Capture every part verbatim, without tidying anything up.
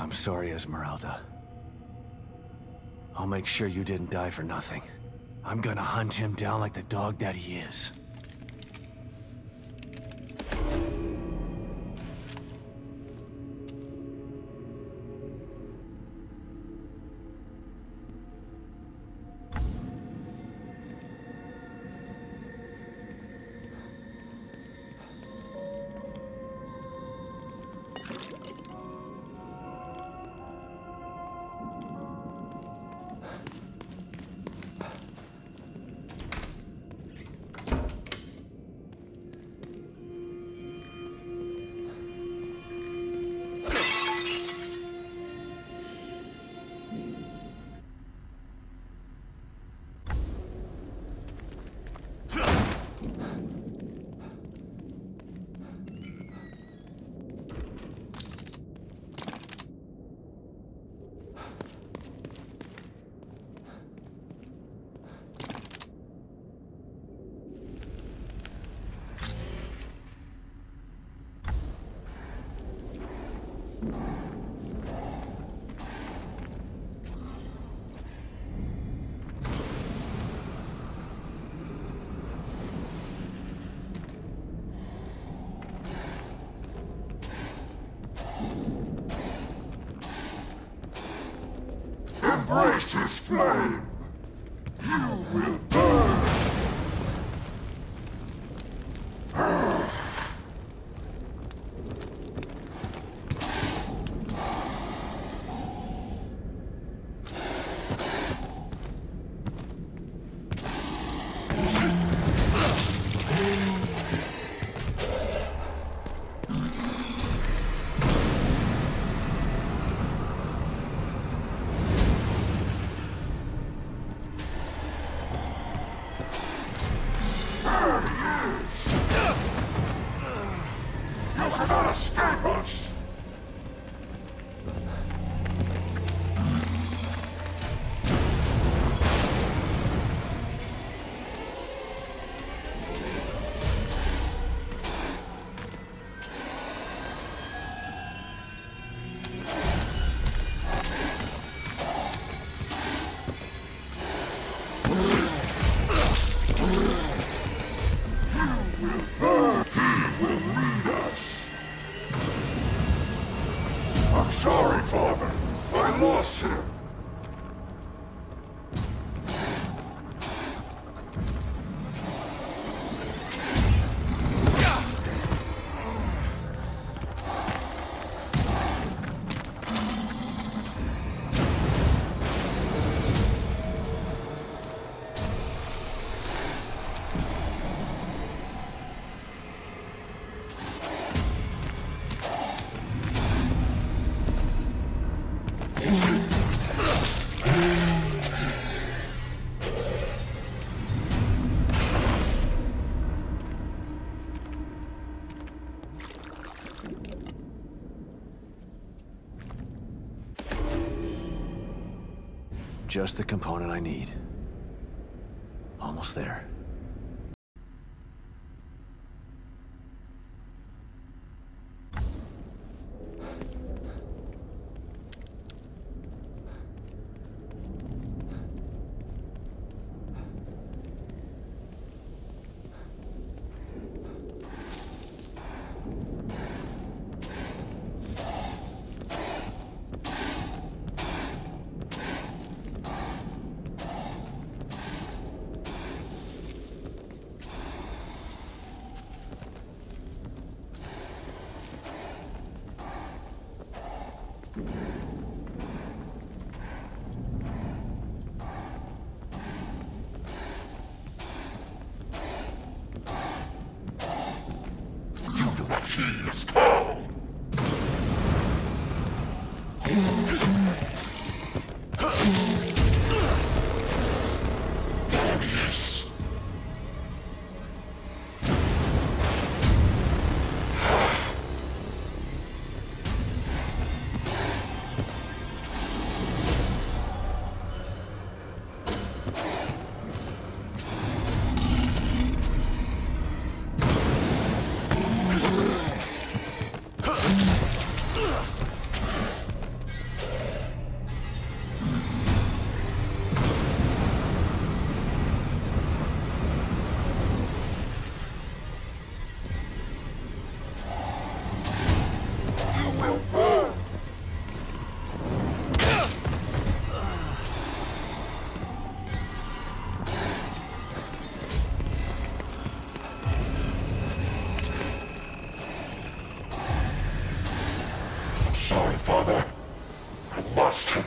I'm sorry, Esmeralda. I'll make sure you didn't die for nothing. I'm gonna hunt him down like the dog that he is. Embrace his flame! You will burn! Just the component I need. Almost there. sorry, Father. I lost him.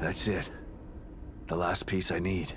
That's it. The last piece I need.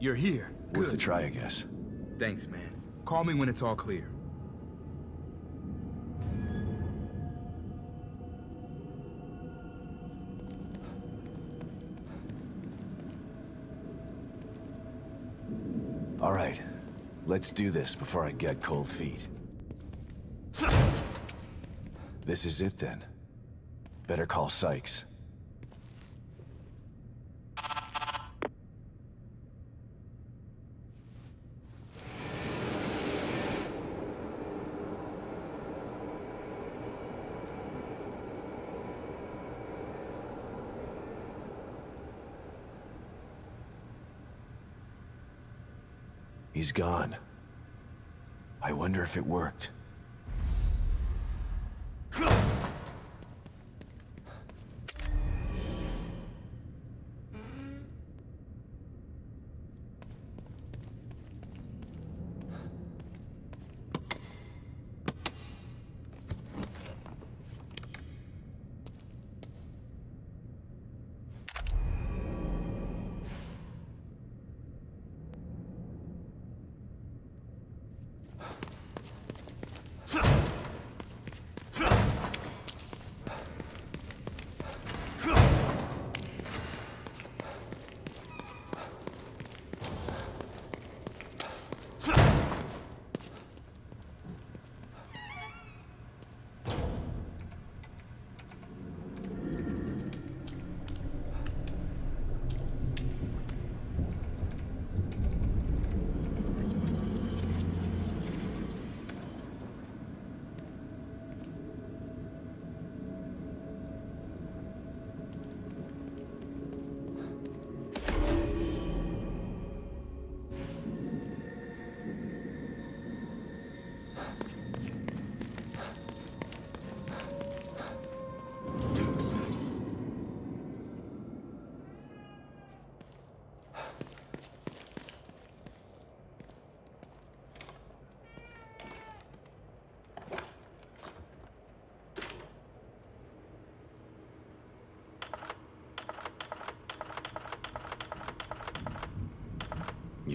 You're here. Worth a try, I guess. Thanks, man. Call me when it's all clear. All right. Let's do this before I get cold feet. This is it, then. Better call Sykes. He's gone. I wonder if it worked.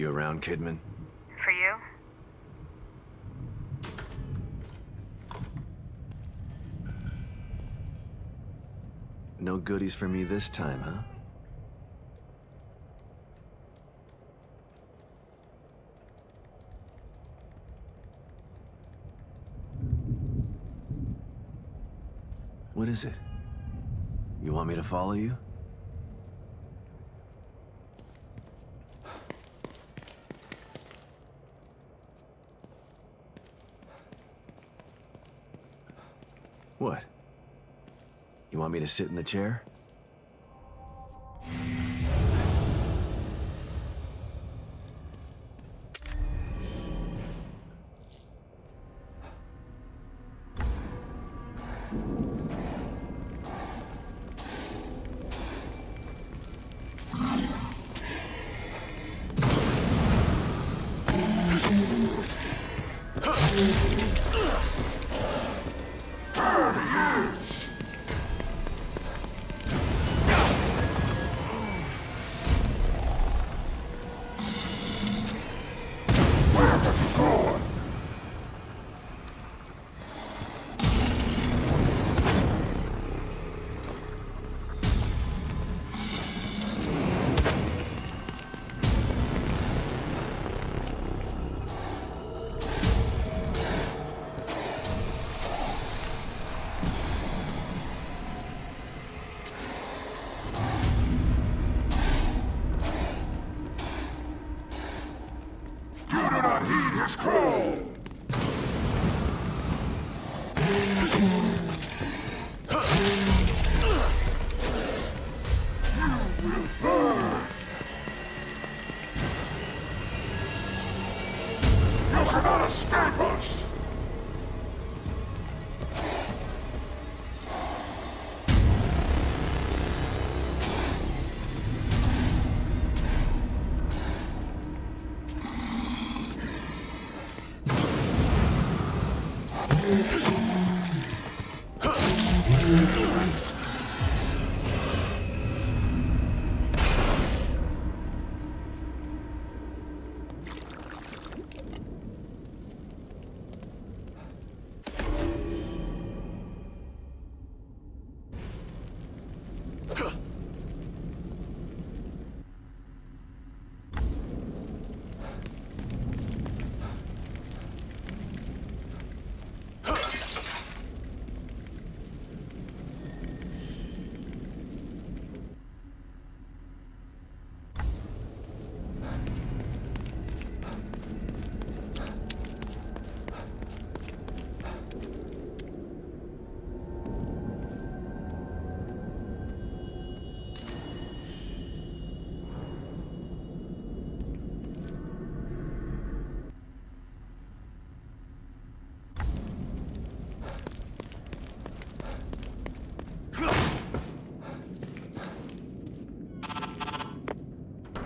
you around, Kidman? For you? No goodies for me this time, huh? What is it? You want me to follow you? What? You want me to sit in the chair?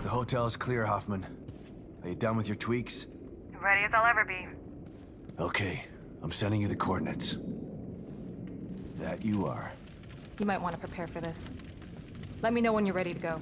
Hotel's clear, Hoffman. Are you done with your tweaks? Ready as I'll ever be. Okay, I'm sending you the coordinates. That you are. You might want to prepare for this. Let me know when you're ready to go.